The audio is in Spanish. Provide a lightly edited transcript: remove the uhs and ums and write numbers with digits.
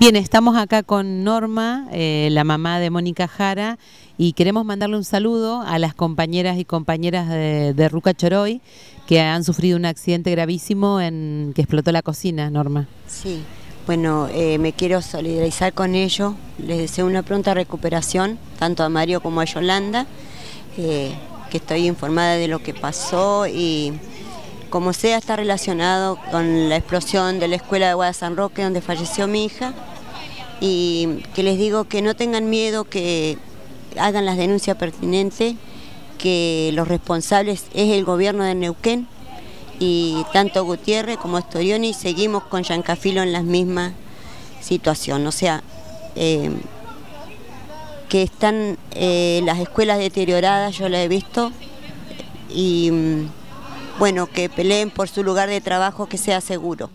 Bien, estamos acá con Norma, la mamá de Mónica Jara, y queremos mandarle un saludo a las compañeras y compañeras de Ruca Choroy, que han sufrido un accidente gravísimo en que explotó la cocina, Norma. Sí, bueno, me quiero solidarizar con ellos, les deseo una pronta recuperación, tanto a Mario como a Yolanda, que estoy informada de lo que pasó y... Como sea, está relacionado con la explosión de la escuela de Aguada San Roque, donde falleció mi hija, y que les digo que no tengan miedo, que hagan las denuncias pertinentes, que los responsables es el gobierno de Neuquén, y tanto Gutiérrez como Estorioni seguimos con Llancafilo en la misma situación. O sea, que están las escuelas deterioradas, yo las he visto, y... Bueno, que peleen por su lugar de trabajo que sea seguro.